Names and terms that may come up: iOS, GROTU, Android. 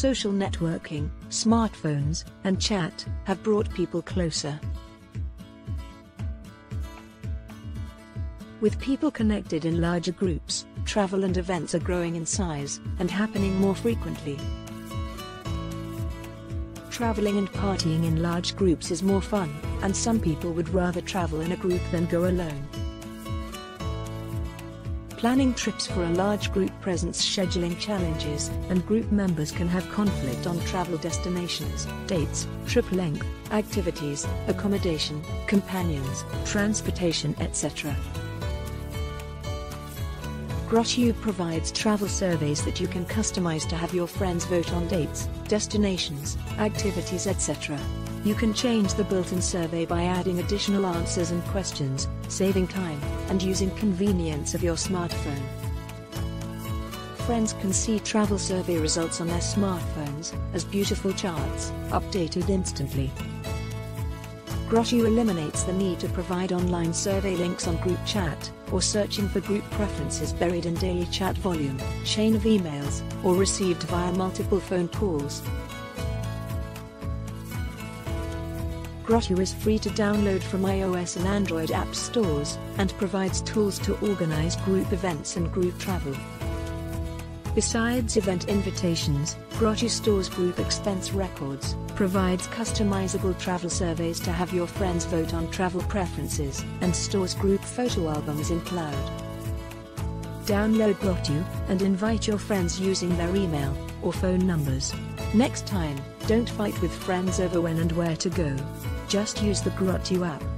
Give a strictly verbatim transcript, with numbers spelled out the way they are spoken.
Social networking, smartphones, and chat have brought people closer. With people connected in larger groups, travel and events are growing in size and happening more frequently. Traveling and partying in large groups is more fun, and some people would rather travel in a group than go alone. Planning trips for a large group presents scheduling challenges, and group members can have conflict on travel destinations, dates, trip length, activities, accommodation, companions, transportation, et cetera. GROTU provides travel surveys that you can customize to have your friends vote on dates, destinations, activities, et cetera. You can change the built-in survey by adding additional answers and questions, saving time, and using convenience of your smartphone. Friends can see travel survey results on their smartphones, as beautiful charts, updated instantly. GROTU eliminates the need to provide online survey links on group chat, or searching for group preferences buried in daily chat volume, chain of emails, or received via multiple phone calls. GROTU is free to download from iOS and Android app stores, and provides tools to organize group events and group travel. Besides event invitations, GROTU stores group expense records, provides customizable travel surveys to have your friends vote on travel preferences, and stores group photo albums in cloud. Download GROTU, and invite your friends using their email or phone numbers. Next time, don't fight with friends over when and where to go. Just use the GROTU app.